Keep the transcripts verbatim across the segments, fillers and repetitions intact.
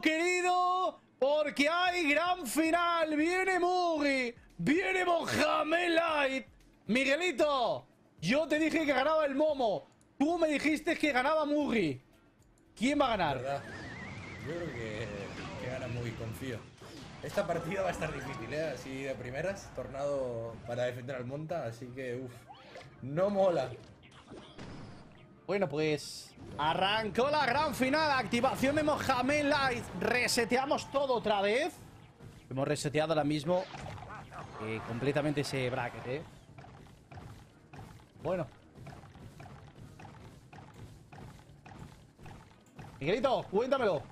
querido, porque hay gran final. Viene Mugi, viene Mohamed Light. Miguelito, yo te dije que ganaba el Momo. Tú me dijiste que ganaba Mugi. ¿Quién va a ganar? ¿Verdad? Yo creo que, que gana Mugi, confío. Esta partida va a estar difícil, ¿eh? Así de primeras, Tornado para defender al Monta, así que, uff, no mola. Bueno, pues arrancó la gran final. Activación de Mohamed Light. Reseteamos todo otra vez. Hemos reseteado ahora mismo eh, completamente ese bracket, ¿eh? Bueno. Miguelito, cuéntamelo.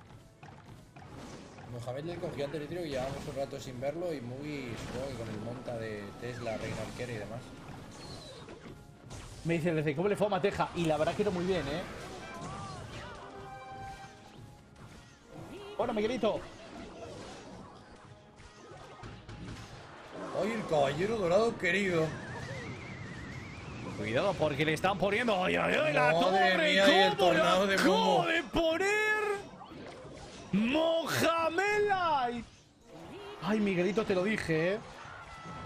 Mohamed Light cogió antes de tiro y llevamos un rato sin verlo. Y muy, supongo que con el monta de Tesla, Reina Arquera y demás. Me dice el D C, ¿cómo le fue a Mateja? Y la verdad que no muy bien, ¿eh? Bueno, Miguelito. ¡Ay, el caballero dorado querido! Cuidado porque le están poniendo... ¡Ay, ay, ay! ¡La torre! ¡Cómo la acabo de poner! ¡Mohamed Light! ¡Ay, Miguelito, te lo dije, eh!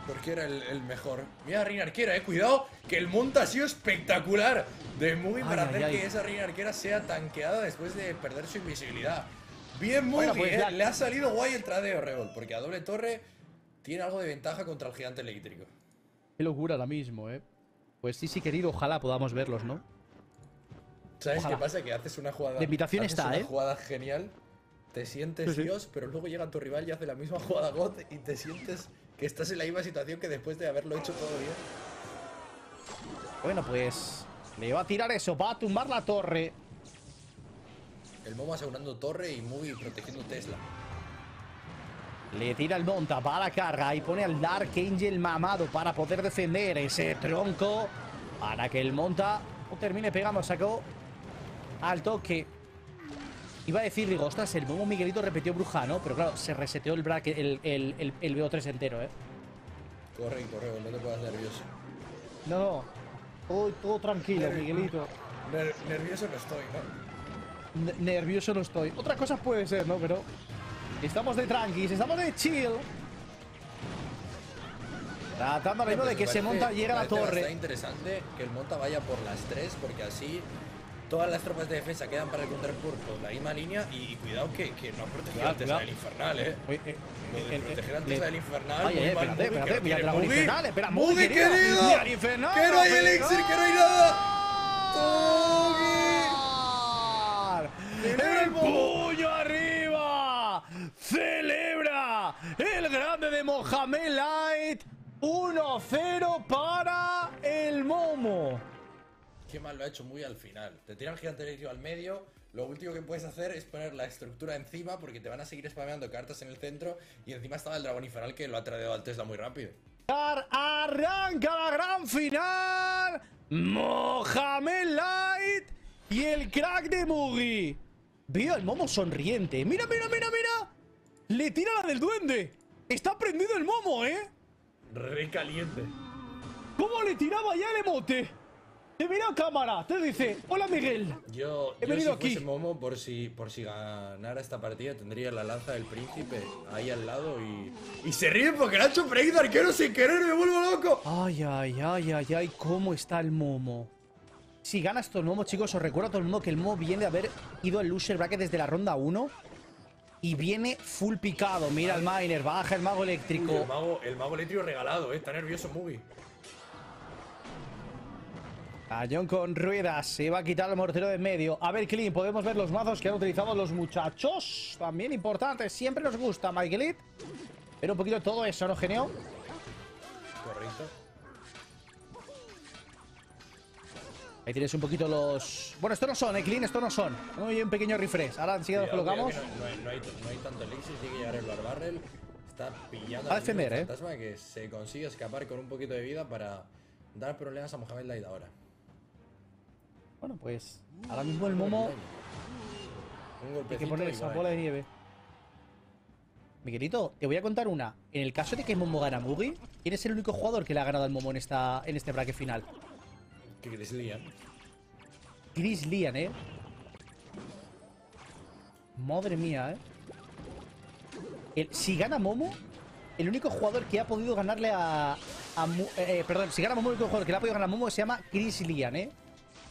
Porque era el, el mejor. Mira, Reina Arquera, eh. Cuidado, que el monta ha sido espectacular de Mugi para ay, hacer ay, que ay. esa Reina Arquera sea tanqueada después de perder su invisibilidad. Bien, Mugi, bueno, pues, eh. Le ha salido guay el tradeo, Revol, porque a doble torre tiene algo de ventaja contra el gigante eléctrico. Qué locura ahora mismo, eh. Pues sí, sí, querido, ojalá podamos verlos, ¿no? ¿Sabes ojalá. qué pasa? Que haces una jugada. La invitación está, una eh. jugada genial, te sientes sí, Dios, sí. pero luego llega tu rival y hace la misma jugada God y te sientes. Que estás en la misma situación que después de haberlo hecho todo bien. Bueno, pues le va a tirar eso, va a tumbar la torre. El Momo asegurando torre y Mugi protegiendo Tesla. Le tira el monta, va a la carga y pone al Dark Angel mamado para poder defender ese tronco. Para que el monta no termine pegando, sacó al toque. Iba a decir, digo, ostras, el Momo Miguelito repitió bruja, ¿no? Pero claro, se reseteó el bracket, el, el, el, el B O tres entero, ¿eh? Corre, corre, no te pongas nervioso. No, no. Todo, todo tranquilo, Nerv Miguelito. Ner nervioso no estoy, ¿no? N nervioso no estoy. Otras cosas puede ser, ¿no? Pero estamos de tranquis, estamos de chill. Tratando mismo de que se monta y llega a la torre. Está interesante que el monta vaya por las tres, porque así... Todas las tropas de defensa quedan para el contrapulso, la misma línea y, y cuidado que, que no ha protegido antes del infernal, eh. Oye, eh Lo de el, proteger antes del infernal. Oye, eh, espérate, espérate, mira el dragón infernal, espera, Mugi, querido. Mira el infernal. Que no hay elixir, que no hay nada. ¡El puño arriba! ¡Celebra! El grande de Mohamed Light. uno cero para el Momo. Qué mal lo ha hecho Mugi al final. Te tira el gigante eléctrico al medio. Lo último que puedes hacer es poner la estructura encima, porque te van a seguir spameando cartas en el centro. Y encima estaba el dragón infernal, que lo ha tradeado al Tesla muy rápido. Arranca la gran final. Mohamed Light y el crack de Mugi. Veo al Momo sonriente. Mira, mira, mira, mira. Le tira la del duende. Está prendido el Momo, eh. Recaliente. ¿Cómo le tiraba ya el emote? Te mira a cámara, te dice, hola Miguel. Yo, he venido yo si aquí. Fuese Momo, por si, por si ganara esta partida, tendría la lanza del príncipe ahí al lado y... Y se ríe porque le ha hecho Prey de arquero sin querer, me vuelvo loco. Ay, ay, ay, ay, ay, cómo está el Momo. Si gana esto el Momo, chicos, os recuerdo a todo el mundo que el Momo viene de haber ido al loser bracket desde la ronda uno. Y viene full picado, mira el miner, baja el mago eléctrico. Uy, el, mago, el mago eléctrico regalado, eh, está nervioso Mugi. John con ruedas, se va a quitar el mortero de en medio. A ver, Clean, podemos ver los mazos que han utilizado los muchachos. También importante, siempre nos gusta, Miguelito. Pero un poquito todo eso, ¿no, genio? Correcto. Ahí tienes un poquito los... Bueno, esto no son, eh, Clean, esto no son. Hay un pequeño refresh, ahora enseguida los colocamos. No, no, hay, no, hay, no hay tanto elixir, tiene que llegar el Bar Barrel. Está pillando a defender, eh. Fantasma que se consigue escapar con un poquito de vida para dar problemas a Mohamed Light ahora. Bueno, pues ahora mismo el Momo hay que poner esa bola de nieve. Miguelito, te voy a contar una. En el caso de que el Momo gana Mugi, ¿quién es el único jugador que le ha ganado al Momo en, esta, en este bracket final? Que Chris Lian. Chris Lian, eh. Madre mía, eh. El, si gana Momo, el único jugador que ha podido ganarle a... a eh, perdón, si gana Momo, el único jugador que le ha podido ganar a Momo se llama Christian, ¿eh?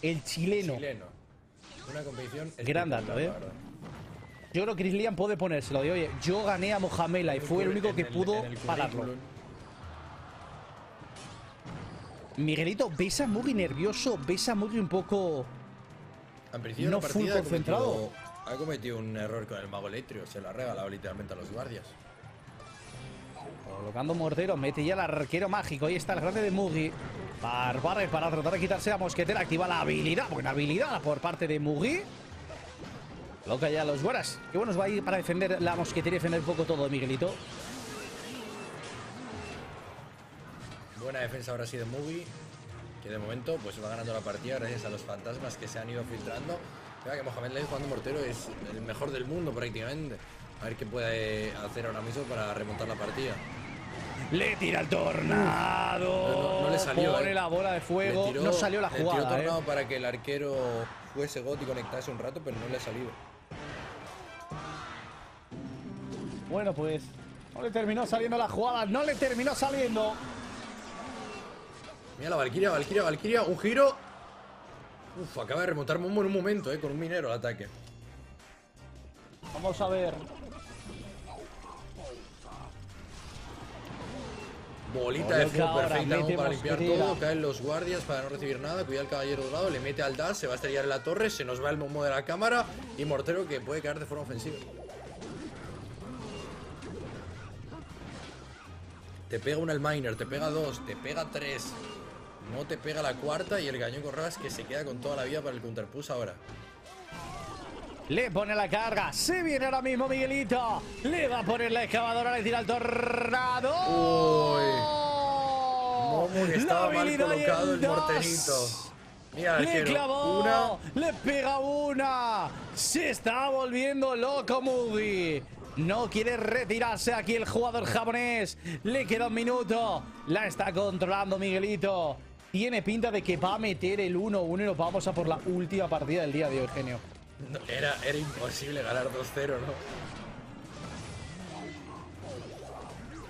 El chileno. Chileno. Una competición... Gran dato, ¿eh? Yo creo que Christian puede ponérselo de, oye, yo gané a Mohamed Light y fue el único que pudo pararlo. Miguelito, ves a Mugi nervioso, ves a Mugi un poco... No full concentrado. Ha cometido un error con el mago eléctrico, se lo ha regalado literalmente a los guardias. Colocando mortero, mete ya el arquero mágico. Ahí está el grande de Mugi. Barbares para tratar de quitarse la mosquetera. Activa la habilidad, buena habilidad por parte de Mugi. Loca ya los guaras. Qué bueno va a ir para defender la mosquetera y defender un poco todo, Miguelito. Buena defensa ahora sí de Mugi, que de momento pues va ganando la partida gracias a los fantasmas que se han ido filtrando. Mira que Mohamed Light jugando mortero es el mejor del mundo prácticamente. A ver qué puede hacer ahora mismo para remontar la partida. Le tira el tornado. No, no, no le salió. Pone eh. la bola de fuego. Tiró, no salió la jugada. Le tiró tornado eh. para que el arquero fuese got y conectase un rato, pero no le ha salido. Bueno, pues no le terminó saliendo la jugada. No le terminó saliendo. Mira la Valquiria, Valquiria, Valquiria. Un giro. Uf, acaba de remontar Momo en un momento, eh, con un minero al ataque. Vamos a ver. Bolita de fuego perfecta ahora, para limpiar todo. Caen los guardias para no recibir nada. Cuidado el caballero dorado, le mete al dash, se va a estrellar en la torre, se nos va el Momo de la cámara. Y mortero que puede caer de forma ofensiva. Te pega una el miner, te pega dos, te pega tres. No te pega la cuarta y el gañón Corras que se queda con toda la vida para el counterpush ahora. Le pone la carga. Se viene ahora mismo Miguelito. Le va a poner la excavadora. Le tira el tornado. Uy. Momo que estaba mal colocado el morterito. Mira, le clavó una. Le pega una. Se está volviendo loco Mugi. No quiere retirarse aquí el jugador japonés. Le queda un minuto. La está controlando Miguelito. Tiene pinta de que va a meter el uno uno y nos vamos a por la última partida del día de hoy, genio. No, era, era imposible ganar dos cero,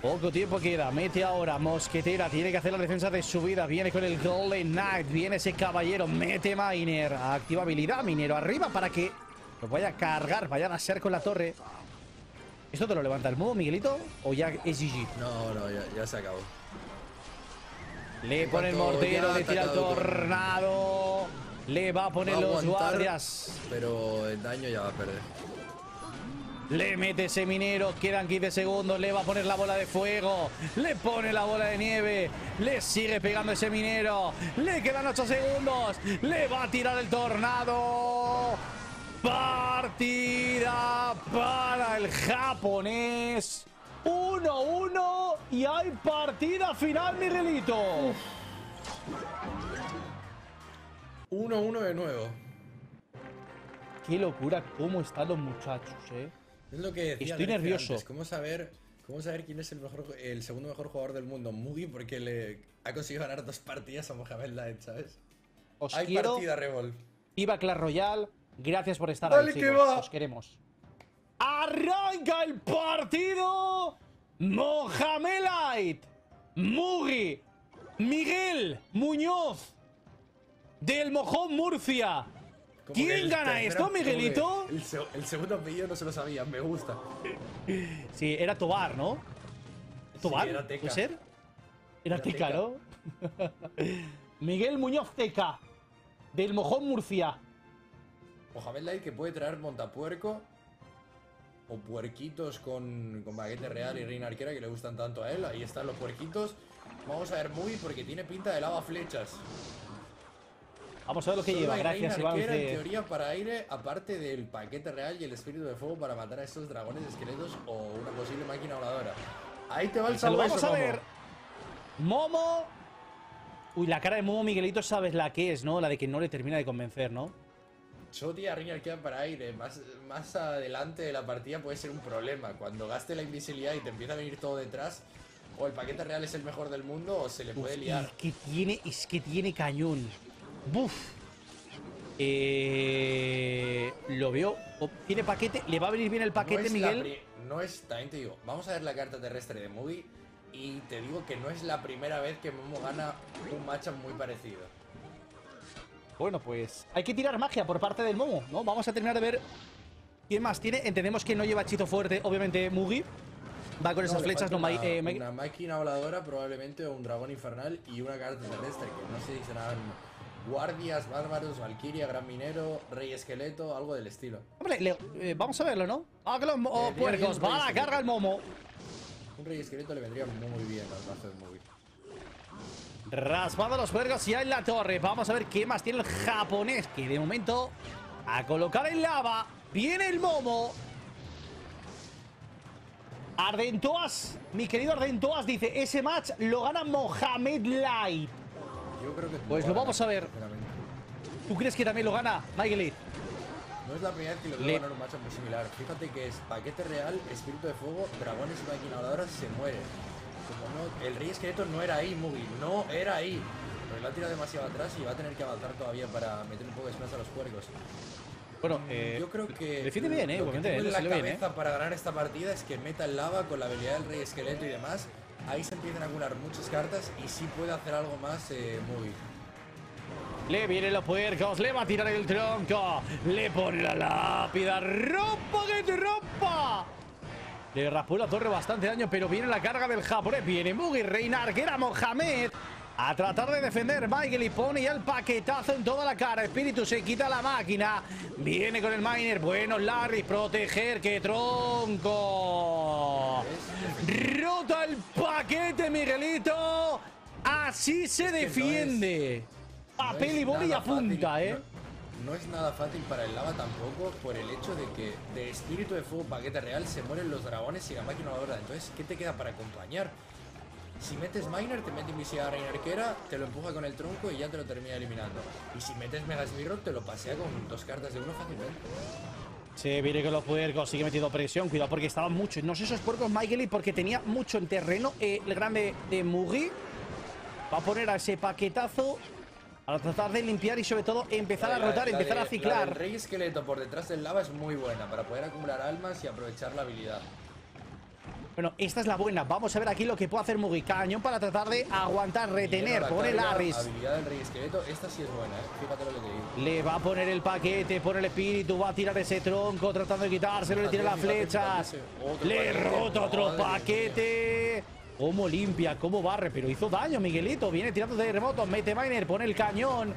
¿no? Poco tiempo queda. Mete ahora mosquetera. Tiene que hacer la defensa de su vida. Viene con el Golden Knight. Viene ese caballero. Mete miner. Activa habilidad. Minero arriba para que nos vaya a cargar. Vayan a ser con la torre. ¿Esto te lo levanta el modo, Miguelito? ¿O ya es G G? No, no, ya, ya se acabó. Le pone el mortero, le tira el tornado. Le va a poner los guardias. Pero el daño ya va a perder. Le mete ese minero, quedan quince segundos. Le va a poner la bola de fuego. Le pone la bola de nieve. Le sigue pegando ese minero. Le quedan ocho segundos. Le va a tirar el tornado. Partida para el japonés. uno uno y hay partida final, Miguelito. uno uno de nuevo. Qué locura cómo están los muchachos, eh. Es lo que decía. Estoy nervioso. Antes. ¿Cómo saber, cómo saber quién es el mejor, el segundo mejor jugador del mundo? Mugi, porque le ha conseguido ganar dos partidas a Mohamed Light, ¿sabes? Os hay quiero, partida Revol. Iba Clash Royale. Gracias por estar ahí, chicos. Os queremos. Arranca el partido. Mohamed Light, Mugi, Miguel Muñoz del Mojón Murcia. ¿Quién gana esto, Miguelito? El, se el segundo apellido no se lo sabía, me gusta. Sí, era Tobar, ¿no? ¿Tobar? Sí, era Teca. ¿Puede ser? Era, era Teca, Teca, ¿no? Miguel Muñoz Teca del Mojón Murcia. Mohamed Light que puede traer montapuerco o puerquitos con, con baguete real y reina arquera que le gustan tanto a él. Ahí están los puerquitos. Vamos a ver Mugi porque tiene pinta de lava flechas. Vamos a ver lo que solo lleva. Gracias, Iván. Arquera, en teoría para aire, aparte del paquete real y el espíritu de fuego para matar a estos dragones esqueletos o una posible máquina voladora. Ahí te va el salvaje. Vamos a ver. Momo. Uy, la cara de Momo, Miguelito, sabes la que es, ¿no? La de que no le termina de convencer, ¿no? Chotia Ringer queda para aire, más, más adelante de la partida puede ser un problema. Cuando gaste la invisibilidad y te empieza a venir todo detrás, o el paquete real es el mejor del mundo o se le puede liar. Es que tiene, es que tiene cañón. Buf. Eh, lo veo. Tiene paquete, le va a venir bien el paquete, no Miguel. no es... También te digo, vamos a ver la carta terrestre de Mugi. Y te digo que no es la primera vez que Momo gana un matchup muy parecido. Bueno, pues hay que tirar magia por parte del Momo, ¿no? Vamos a terminar de ver quién más tiene. Entendemos que no lleva hechizo fuerte, obviamente, Mugi. Va con no, esas flechas. No, una, eh, una máquina voladora, probablemente, o un dragón infernal y una carta terrestre, que no se dice nada. Guardias, bárbaros, valquiria, gran minero, rey esqueleto, algo del estilo. Hombre, le, eh, vamos a verlo, ¿no? ¡Ah, que los oh, eh, puercos! ¡Va a la carga el Momo! Un rey esqueleto le vendría muy, muy bien al brazo de Mugi. Raspando los cuernos ya en la torre. Vamos a ver qué más tiene el japonés, que de momento a colocar en lava. Viene el Momo. Ardentoas, mi querido Ardentoas, dice: ese match lo gana Mohamed Light. Yo creo que pues lo vamos a ver. ¿Tú crees que también lo gana Miguelito? No es la primera vez que lo veo ganar un match muy similar. Fíjate que es paquete real, espíritu de fuego, dragones y maquinadoras se mueren. Como no, el rey esqueleto no era ahí, Mugi, no era ahí. Pero lo ha tirado demasiado atrás y va a tener que avanzar todavía para meter un poco de esperanza a los puercos. Bueno, eh, yo creo que defiende bien, eh, lo que tengo en la cabeza para ganar esta partida es que meta el lava con la habilidad del rey esqueleto y demás. Ahí se empiezan a acumular muchas cartas y sí puede hacer algo más eh, Mugi. Le vienen los puercos, le va a tirar el tronco, le pone la lápida, rompa que te rompa. Le raspó la torre bastante daño, pero viene la carga del japonés, viene Mugi, reina arquera Mohamed. A tratar de defender, Miguel y pone ya el paquetazo en toda la cara. Espíritu se quita la máquina, viene con el miner, bueno Larry, proteger, que tronco. Rota el paquete Miguelito, así se defiende. Papel y bola y apunta, ¿eh? No, no es nada fácil para el lava tampoco, por el hecho de que de espíritu de fuego paquete real se mueren los dragones y la máquina voladora. Entonces, ¿qué te queda para acompañar? Si metes miner, te mete invisible a reina arquera, te lo empuja con el tronco y ya te lo termina eliminando. Y si metes mega smirro, te lo pasea con dos cartas de uno fácilmente. Sí, viene con los puercos, sigue metiendo presión, cuidado porque estaban muchos. No sé esos puercos, Miguelito, porque tenía mucho en terreno. Eh, el grande de Mugi va a poner a ese paquetazo. Al tratar de limpiar y sobre todo empezar la, a rotar, la, empezar la de, a ciclar. El rey esqueleto por detrás del lava es muy buena para poder acumular almas y aprovechar la habilidad. Bueno, esta es la buena. Vamos a ver aquí lo que puede hacer Mugi. Cañón para tratar de aguantar, retener. Pone el Aris. Habilidad del rey esqueleto. Esta sí es buena, ¿eh? Fíjate lo que te digo. Le va a poner el paquete, pone el espíritu, va a tirar ese tronco tratando de quitárselo, le tira las flechas. Le rota otro paquete. Mía. Cómo limpia, cómo barre, pero hizo daño Miguelito, viene tirando de remoto, mete miner, pone el cañón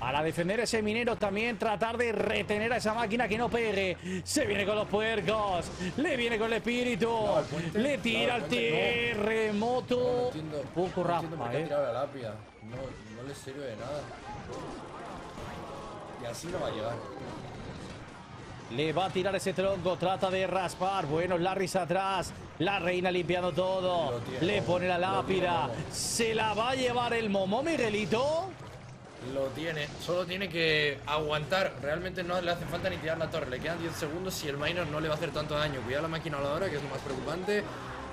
para defender ese minero, también tratar de retener a esa máquina que no pegue. Se viene con los puercos, le viene con el espíritu, no, el puente, le tira no, el, el terremoto. No, no entiendo, poco no raspa, eh. La lápida. No, no le sirve de nada. Y así no va a llegar. Le va a tirar ese tronco, trata de raspar. Bueno, Larrys atrás. La reina limpiando todo. Tiene, le pone la lápida. Tiene, ¿se la va a llevar el Momo, Miguelito? Lo tiene. Solo tiene que aguantar. Realmente no le hace falta ni tirar la torre. Le quedan diez segundos y el miner no le va a hacer tanto daño. Cuidado la máquina voladora, que es lo más preocupante.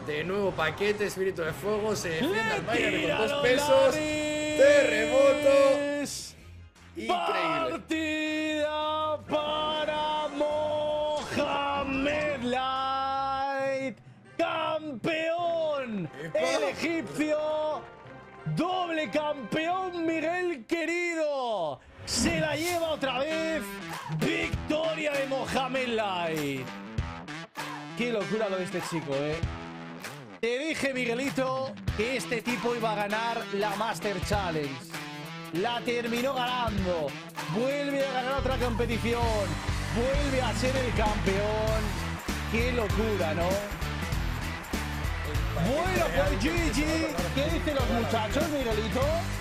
De nuevo paquete, espíritu de fuego. Se defiende al miner con dos pesos. Terremoto. Increíble. Partida para Mohamed Light, campeón el egipcio, doble campeón Miguel querido, se la lleva otra vez, victoria de Mohamed Light. Qué locura lo de este chico, eh. Te dije, Miguelito, que este tipo iba a ganar la Master Challenge. La terminó ganando, vuelve a ganar otra competición, vuelve a ser el campeón. ¡Qué locura, ¿no? Bueno, pues G G, ¿qué dicen los muchachos, Miguelito?